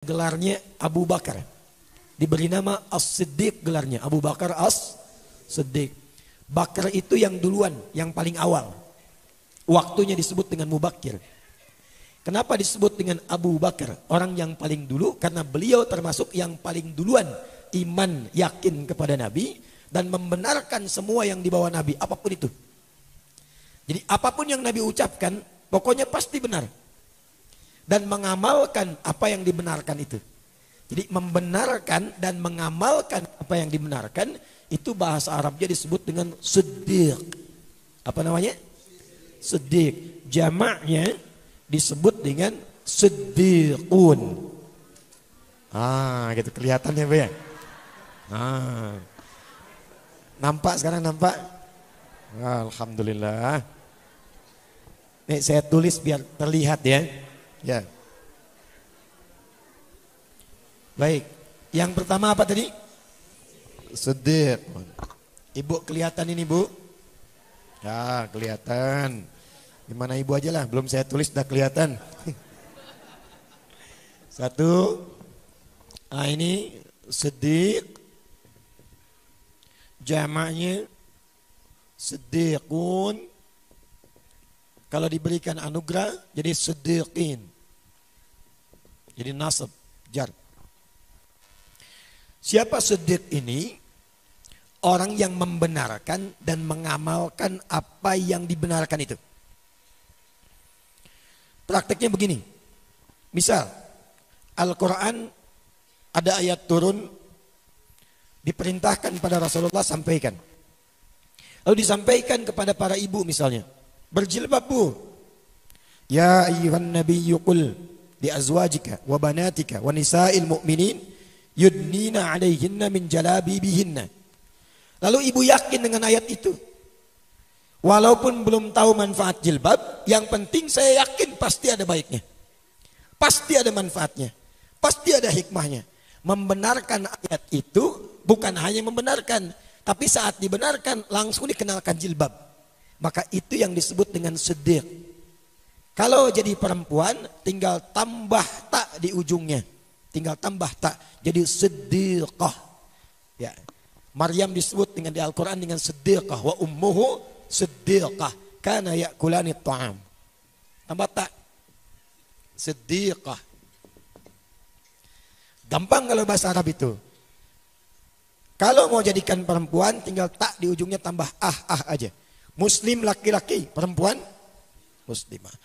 Gelarnya Abu Bakar, diberi nama As-Siddiq, gelarnya Abu Bakar As-Siddiq. Bakar itu yang duluan, yang paling awal. Waktunya disebut dengan mubakir. Kenapa disebut dengan Abu Bakar, orang yang paling dulu? Karena beliau termasuk yang paling duluan iman, yakin kepada Nabi, dan membenarkan semua yang dibawa Nabi, apapun itu. Jadi apapun yang Nabi ucapkan, pokoknya pasti benar, dan mengamalkan apa yang dibenarkan itu. Jadi membenarkan dan mengamalkan apa yang dibenarkan itu bahasa Arabnya disebut dengan siddiq. Apa namanya? Siddiq. Jamaknya disebut dengan siddiqun. Ah, gitu kelihatannya, Bu, ya. Ah. Nampak sekarang, nampak? Alhamdulillah. Nih saya tulis biar terlihat, ya. Ya, baik. Yang pertama apa tadi? Siddiq. Ibu kelihatan ini, Bu? Ya, kelihatan. Gimana ibu aja lah, belum saya tulis udah kelihatan. Satu. Nah, ini Siddiq. Jamaknya Siddiqun. Kalau diberikan anugerah jadi siddiqin. Jadi nasab jar. Siapa siddiq ini? Orang yang membenarkan dan mengamalkan apa yang dibenarkan itu. Prakteknya begini. Misal Al-Quran ada ayat turun, diperintahkan pada Rasulullah sampaikan. Lalu disampaikan kepada para ibu misalnya. Berjilbab, Bu. Ya ayyuhan nabiyyu qul li azwajika wa banatika wa nisa'il mu'minin yudnina 'alayhinna min jalabibihinna. Lalu ibu yakin dengan ayat itu. Walaupun belum tahu manfaat jilbab, yang penting saya yakin pasti ada baiknya. Pasti ada manfaatnya. Pasti ada hikmahnya. Membenarkan ayat itu bukan hanya membenarkan, tapi saat dibenarkan langsung dikenalkan jilbab. Maka itu yang disebut dengan siddiq. Kalau jadi perempuan tinggal tambah tak di ujungnya. Tinggal tambah tak. Jadi siddiqah. Ya. Maryam disebut dengan di Al-Quran dengan siddiqah. Wa ummuhu siddiqah. Kana ya'kulani ta'am. Tambah tak. Siddiqah. Gampang kalau bahasa Arab itu. Kalau mau jadikan perempuan tinggal tak di ujungnya tambah ah aja. Muslim laki-laki, perempuan muslimah.